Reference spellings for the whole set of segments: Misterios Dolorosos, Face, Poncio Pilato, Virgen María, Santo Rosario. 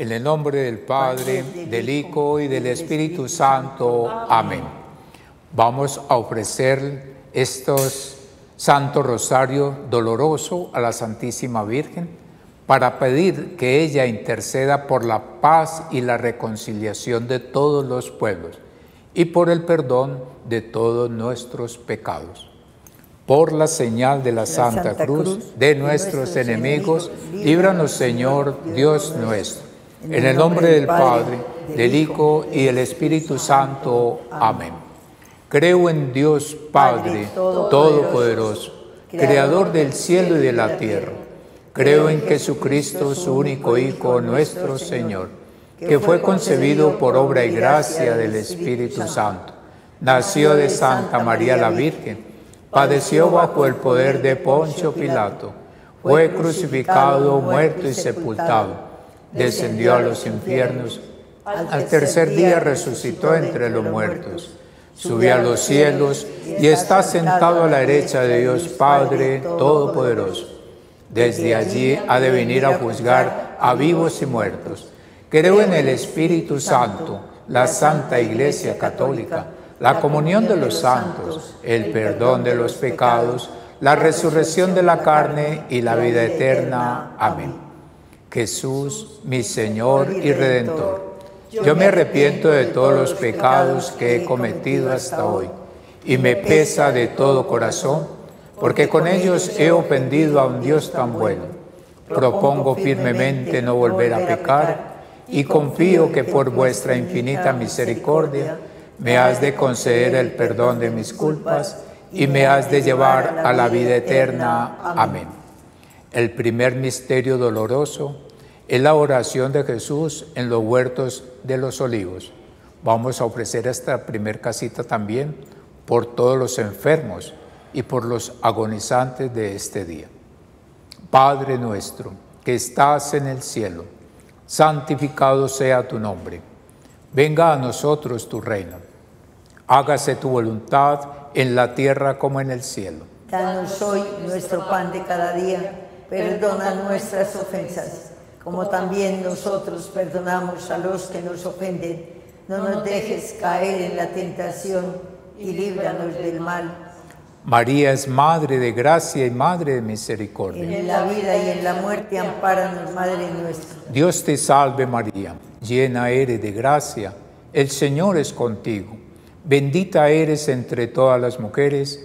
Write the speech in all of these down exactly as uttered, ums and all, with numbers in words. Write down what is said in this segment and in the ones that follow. En el nombre del Padre, del Hijo y del Espíritu Santo. Amén. Vamos a ofrecer estos Santo Rosario doloroso a la Santísima Virgen para pedir que ella interceda por la paz y la reconciliación de todos los pueblos y por el perdón de todos nuestros pecados. Por la señal de la, la Santa, Santa Cruz, Cruz de nuestros, nuestros enemigos, enemigos, líbranos, Señor, Dios nuestro. En el nombre del Padre, del Hijo y del Espíritu Santo. Amén. Creo en Dios Padre Todopoderoso, Creador del cielo y de la tierra. Creo en Jesucristo, su único Hijo, nuestro Señor, que fue concebido por obra y gracia del Espíritu Santo. Nació de Santa María la Virgen, padeció bajo el poder de Poncio Pilato, fue crucificado, muerto y sepultado. Descendió a los infiernos, al tercer día resucitó entre los muertos, subió a los cielos y está sentado a la derecha de Dios Padre Todopoderoso. Desde allí ha de venir a juzgar a vivos y muertos. Creo en el Espíritu Santo, la Santa Iglesia Católica, la comunión de los santos, el perdón de los pecados, la resurrección de la carne y la vida eterna. Amén. Jesús, mi Señor y Redentor, yo me arrepiento de todos los pecados que he cometido hasta hoy y me pesa de todo corazón, porque con ellos he ofendido a un Dios tan bueno. Propongo firmemente no volver a pecar y confío que por vuestra infinita misericordia me has de conceder el perdón de mis culpas y me has de llevar a la vida eterna. Amén. El primer misterio doloroso es la oración de Jesús en los huertos de los olivos. Vamos a ofrecer esta primer casita también por todos los enfermos y por los agonizantes de este día. Padre nuestro, que estás en el cielo, santificado sea tu nombre. Venga a nosotros tu reino. Hágase tu voluntad en la tierra como en el cielo. Danos hoy nuestro pan de cada día. Perdona nuestras ofensas, como también nosotros perdonamos a los que nos ofenden. No nos dejes caer en la tentación y líbranos del mal. María es Madre de Gracia y Madre de Misericordia. En la vida y en la muerte, ampáranos, Madre nuestra. Dios te salve, María, llena eres de gracia. El Señor es contigo. Bendita eres entre todas las mujeres,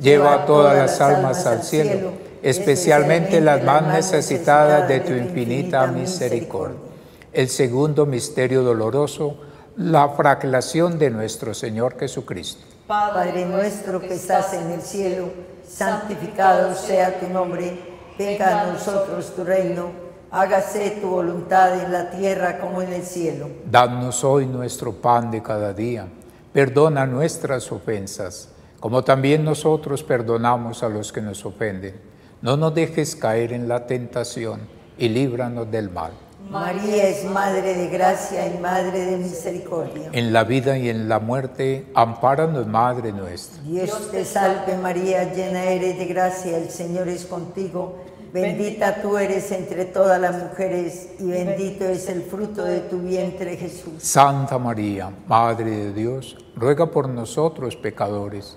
lleva a todas las almas al cielo, cielo especialmente las más necesitadas de tu infinita misericordia. El segundo misterio doloroso, la flagelación de nuestro Señor Jesucristo. Padre nuestro que estás en el cielo, santificado sea tu nombre, venga a nosotros tu reino, hágase tu voluntad en la tierra como en el cielo. Danos hoy nuestro pan de cada día, perdona nuestras ofensas, como también nosotros perdonamos a los que nos ofenden. No nos dejes caer en la tentación y líbranos del mal. María es Madre de Gracia y Madre de Misericordia. En la vida y en la muerte, ampáranos, Madre nuestra. Dios te salve María, llena eres de gracia, el Señor es contigo. Bendita tú eres entre todas las mujeres, y bendito es el fruto de tu vientre, Jesús. Santa María, Madre de Dios, ruega por nosotros pecadores,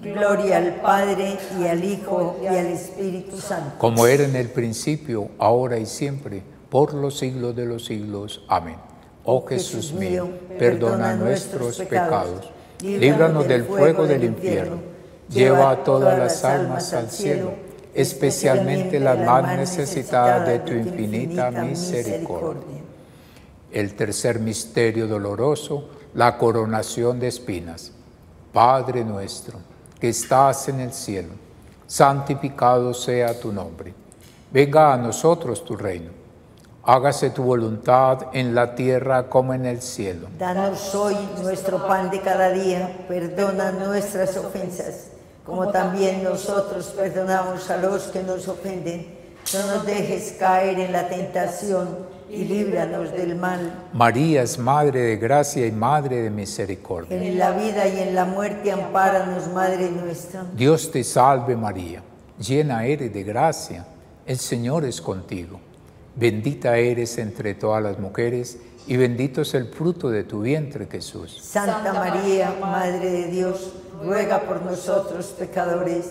Gloria al Padre, y al Hijo, y al Espíritu Santo. Como era en el principio, ahora y siempre, por los siglos de los siglos. Amén. Oh Jesús mío, perdona nuestros pecados, líbranos del fuego del infierno, lleva a todas las almas al cielo, especialmente las más necesitadas de tu infinita misericordia. El tercer misterio doloroso, la coronación de espinas. Padre nuestro, que estás en el cielo, santificado sea tu nombre. Venga a nosotros tu reino. Hágase tu voluntad en la tierra como en el cielo. Danos hoy nuestro pan de cada día. Perdona nuestras ofensas, como también nosotros perdonamos a los que nos ofenden. No nos dejes caer en la tentación y líbranos del mal. María es Madre de Gracia y Madre de Misericordia. En la vida y en la muerte, ampáranos, Madre nuestra. Dios te salve, María, llena eres de gracia, el Señor es contigo. Bendita eres entre todas las mujeres, y bendito es el fruto de tu vientre, Jesús. Santa María, Madre de Dios, ruega por nosotros, pecadores,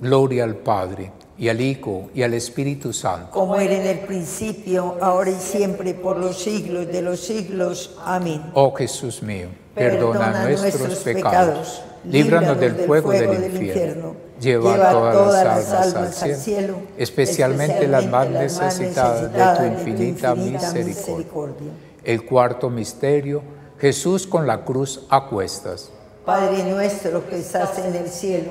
Gloria al Padre, y al Hijo, y al Espíritu Santo. Como era en el principio, ahora y siempre, por los siglos de los siglos. Amén. Oh Jesús mío, perdona, perdona nuestros, nuestros pecados, líbranos del fuego del, fuego del infierno, infierno. Lleva, lleva todas, todas las almas, almas al cielo, cielo especialmente, especialmente las más necesitadas, necesitadas de tu infinita, de tu infinita misericordia. misericordia. El cuarto misterio, Jesús con la cruz a cuestas. Padre nuestro que estás en el cielo,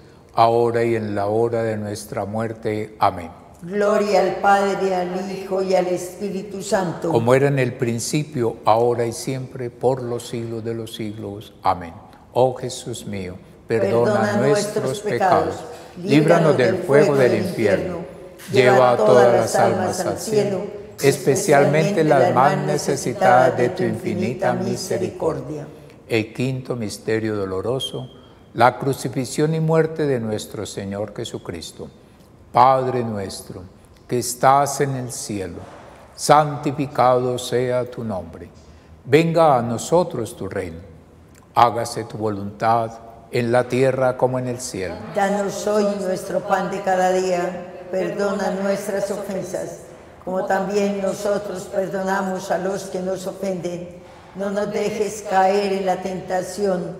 ahora y en la hora de nuestra muerte. Amén. Gloria al Padre, al Hijo y al Espíritu Santo. Como era en el principio, ahora y siempre, por los siglos de los siglos. Amén. Oh Jesús mío, perdona, perdona nuestros pecados, pecados. Líbranos del fuego del infierno, lleva a todas las almas al cielo, especialmente las más necesitadas de tu infinita misericordia. El quinto misterio doloroso, la crucifixión y muerte de nuestro Señor Jesucristo. Padre nuestro, que estás en el cielo, santificado sea tu nombre. Venga a nosotros tu reino. Hágase tu voluntad en la tierra como en el cielo. Danos hoy nuestro pan de cada día. Perdona nuestras ofensas, como también nosotros perdonamos a los que nos ofenden. No nos dejes caer en la tentación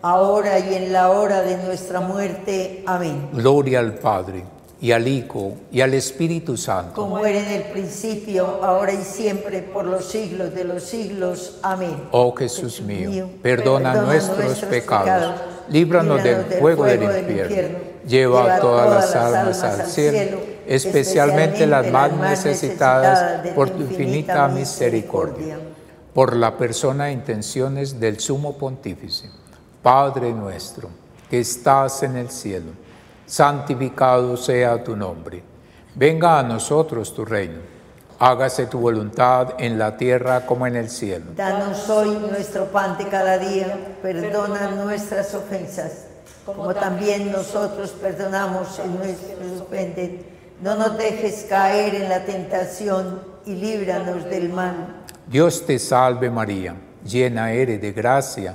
ahora y en la hora de nuestra muerte. Amén. Gloria al Padre, y al Hijo, y al Espíritu Santo. Como era en el principio, ahora y siempre, por los siglos de los siglos. Amén. Oh Jesús, Jesús mío, mío, perdona, perdona nuestros, nuestros pecados, pecados líbranos, líbranos del, del fuego del infierno, del infierno lleva, lleva a todas, todas las almas, almas al cielo, cielo especialmente, especialmente las más necesitadas de por tu infinita misericordia. misericordia. Por la persona e intenciones del Sumo Pontífice, Padre nuestro, que estás en el cielo, santificado sea tu nombre. Venga a nosotros tu reino. Hágase tu voluntad en la tierra como en el cielo. Danos hoy nuestro pan de cada día. Perdona nuestras ofensas, como también nosotros perdonamos a nuestros ofendedores. No nos dejes caer en la tentación y líbranos del mal. Dios te salve María, llena eres de gracia.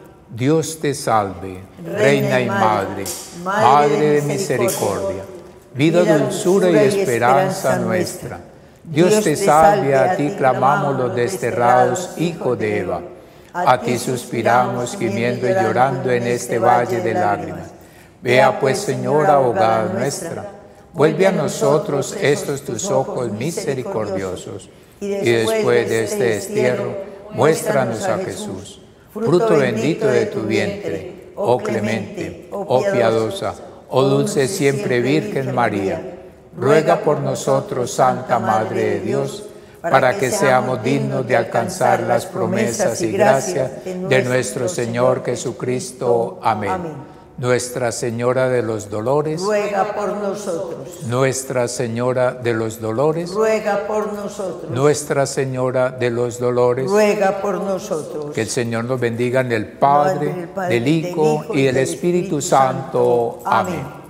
Dios te salve, Reina, Reina y Madre, Madre, Madre de misericordia, vida, dulzura y esperanza nuestra. Dios te salve, a ti clamamos los desterrados, hijo de Eva. A ti suspiramos, gimiendo y llorando en este valle de lágrimas. Vea pues, Señora, abogada nuestra, vuelve a nosotros estos tus ojos misericordiosos, y después de este destierro, muéstranos a Jesús, fruto bendito de tu vientre, oh clemente, oh piadosa, oh dulce siempre Virgen María, ruega por nosotros, Santa Madre de Dios, para que seamos dignos de alcanzar las promesas y gracias de nuestro Señor Jesucristo. Amén. Nuestra Señora de los Dolores, ruega por nosotros. Nuestra Señora de los Dolores, ruega por nosotros. Nuestra Señora de los Dolores, ruega por nosotros. Que el Señor nos bendiga en el Padre, del Hijo y del Espíritu Santo. Amén.